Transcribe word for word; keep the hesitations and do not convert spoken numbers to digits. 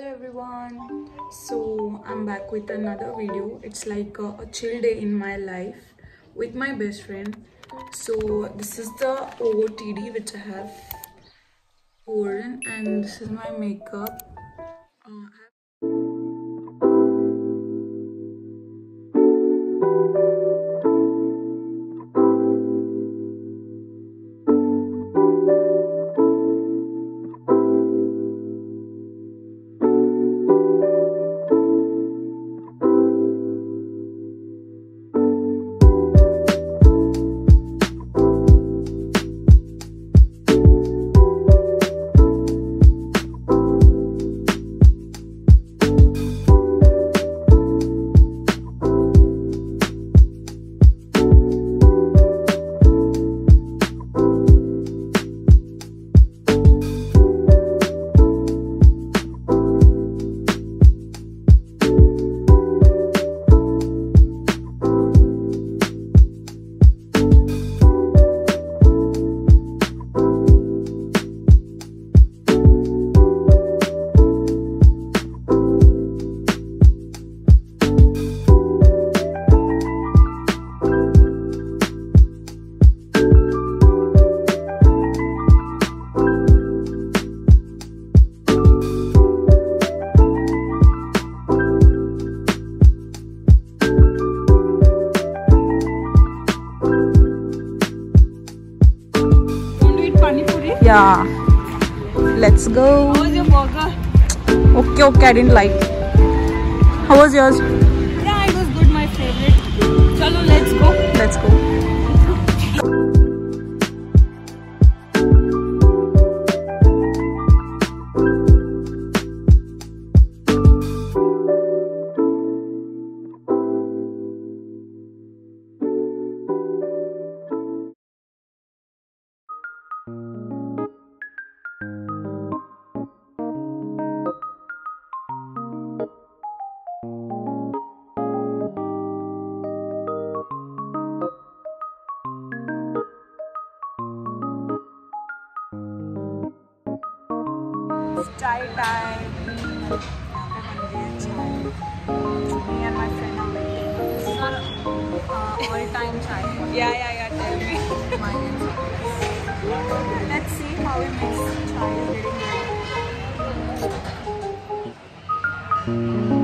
Hello everyone, so I'm back with another video. It's like a, a chill day in my life with my best friend. So this is the O O T D which I have worn, and this is my makeup. uh, Yeah, let's go. How was your burger? Okay, okay, I didn't like. How was yours? Yeah, it was good, my favorite. Chalo, let's go. Let's go. Chai time. Me and my friend are waiting. Uh, all time chai. Yeah, yeah, yeah. Tell me. Let's see how it makes chai.